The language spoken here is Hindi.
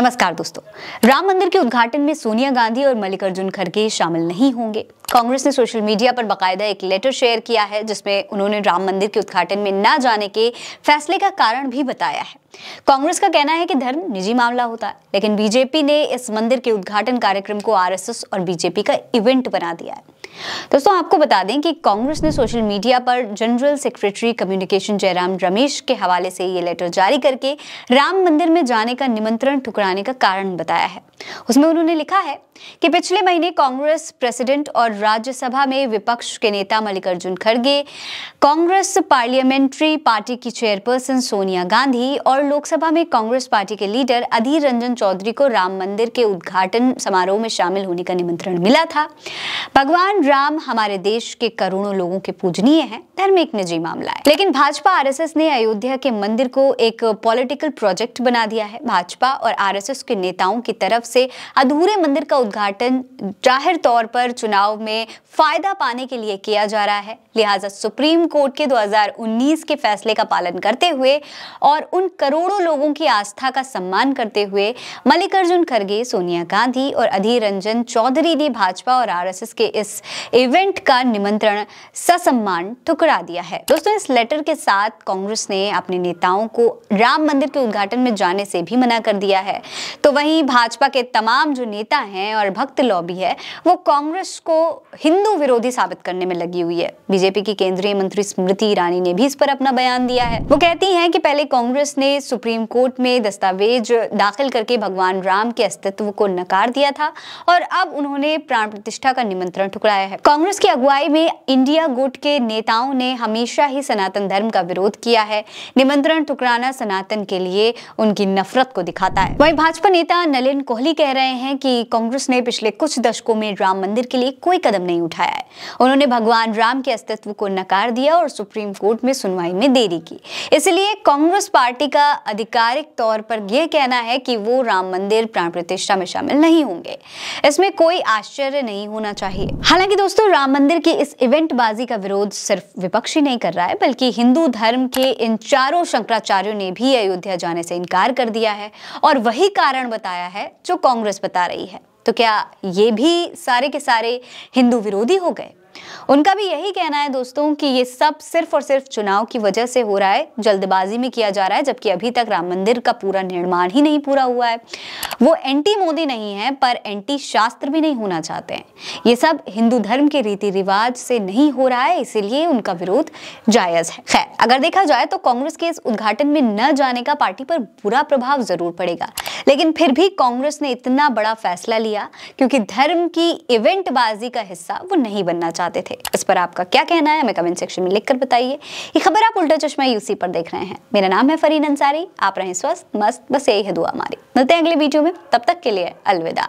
नमस्कार दोस्तों, राम मंदिर के उद्घाटन में सोनिया गांधी और मल्लिकार्जुन खड़गे शामिल नहीं होंगे। कांग्रेस ने सोशल मीडिया पर बाकायदा एक लेटर शेयर किया है जिसमें उन्होंने राम मंदिर के उद्घाटन में ना जाने के फैसले का कारण भी बताया है। कांग्रेस का कहना है कि धर्म निजी मामला होता है, लेकिन बीजेपी ने इस मंदिर के उद्घाटन कार्यक्रम को RSS और बीजेपी का इवेंट बना दिया है। दोस्तों, आपको बता दें कि कांग्रेस ने सोशल मीडिया पर general secretary communication Jairam Ramesh के हवाले से ये लेटर जारी करके राम मंदिर में जाने का निमंत्रण ठुकराने का कारण बताया है। उसमें उन्होंने लिखा है कि पिछले महीने कांग्रेस प्रेसिडेंट और राज्यसभा में विपक्ष के नेता मल्लिकार्जुन खड़गे, कांग्रेस पार्लियामेंट्री पार्टी की चेयरपर्सन सोनिया गांधी और लोकसभा में कांग्रेस पार्टी के लीडर अधीर रंजन चौधरी को राम मंदिर के उद्घाटन समारोह में शामिल होने का निमंत्रण मिला था। भगवान राम हमारे देश के करोड़ों लोगों के पूजनीय हैं, धर्म एक निजी मामला है। लेकिन भाजपा RSS ने अयोध्या के मंदिर को एक पॉलिटिकल प्रोजेक्ट बना दिया है। भाजपा और RSS के नेताओं की तरफ से अधूरे मंदिर का उद्घाटन जाहिर तौर पर चुनाव में फायदा पाने के लिए किया जा रहा है। लिहाजा सुप्रीम कोर्ट के 2019 के फैसले का पालन करते हुए और उन करोड़ों लोगों की आस्था का सम्मान करते हुए मल्लिकार्जुन खड़गे, सोनिया गांधी और अधीर रंजन चौधरी ने भाजपा और RSS के इस इवेंट का निमंत्रण ससम्मान ठुकरा दिया है। दोस्तों, इस लेटर के साथ कांग्रेस ने अपने नेताओं को राम मंदिर के उद्घाटन में जाने से भी मना कर दिया है, तो वहीं भाजपा के तमाम जो नेता हैं और भक्त लॉबी है वो कांग्रेस को हिंदू विरोधी साबित करने में लगी हुई है। बीजेपी की केंद्रीय मंत्री स्मृति ईरानी ने भी इस पर अपना बयान दिया है। वो कहती हैं कि पहले कांग्रेस ने सुप्रीम कोर्ट में दस्तावेज दाखिल करके भगवान राम के अस्तित्व को नकार दिया था और अब उन्होंने प्राण प्रतिष्ठा का निमंत्रण ठुकराया है। कांग्रेस की अगुवाई में इंडिया गुट के नेताओं ने हमेशा ही सनातन धर्म का विरोध किया है। निमंत्रण ठुकराना सनातन के लिए उनकी नफरत को दिखाता है। वहीं भाजपा नेता नलिन कोहली कह रहे हैं कि कांग्रेस ने पिछले कुछ दशकों में राम मंदिर के लिए कोई कदम नहीं उठाया है। उन्होंने भगवान राम के अस्तित्व को नकार दिया और सुप्रीम कोर्ट में सुनवाई में देरी की। इसलिए कांग्रेस पार्टी का आधिकारिक तौर पर यह कहना है कि वो राम मंदिर प्राण प्रतिष्ठा में शामिल नहीं होंगे। इसमें कोई आश्चर्य नहीं होना चाहिए। हालांकि दोस्तों, राम मंदिर की इस इवेंट बाजी का विरोध सिर्फ विपक्ष ही नहीं कर रहा है, बल्कि हिंदू धर्म के इन चारों शंकराचार्यों ने भी अयोध्या जाने से इनकार कर दिया है और वही कारण बताया है जो कांग्रेस बता रही है। तो क्या ये भी सारे के सारे हिंदू विरोधी हो गए? उनका भी यही कहना है दोस्तों कि ये सब सिर्फ और सिर्फ चुनाव की वजह से हो रहा है, जल्दबाजी में किया जा रहा है, जबकि अभी तक राम मंदिर का पूरा निर्माण ही नहीं पूरा हुआ है। वो एंटी मोदी नहीं है, पर एंटी शास्त्र भी नहीं होना चाहते हैं। ये सब हिंदू धर्म के रीति रिवाज से नहीं हो रहा है, इसीलिए उनका विरोध जायज है। खैर, अगर देखा जाए तो कांग्रेस के इस उद्घाटन में न जाने का पार्टी पर बुरा प्रभाव जरूर पड़ेगा, लेकिन फिर भी कांग्रेस ने इतना बड़ा फैसला लिया क्योंकि धर्म की इवेंटबाजी का हिस्सा वो नहीं बनना चाहते थे। इस पर आपका क्या कहना है, हमें कमेंट सेक्शन में लिखकर बताइए। ये खबर आप उल्टा चश्मा यूसी पर देख रहे हैं। मेरा नाम है फरीन अंसारी। आप रहें स्वस्थ मस्त, बस यही है दुआ हमारी। मिलते हैं अगले वीडियो में, तब तक के लिए अलविदा।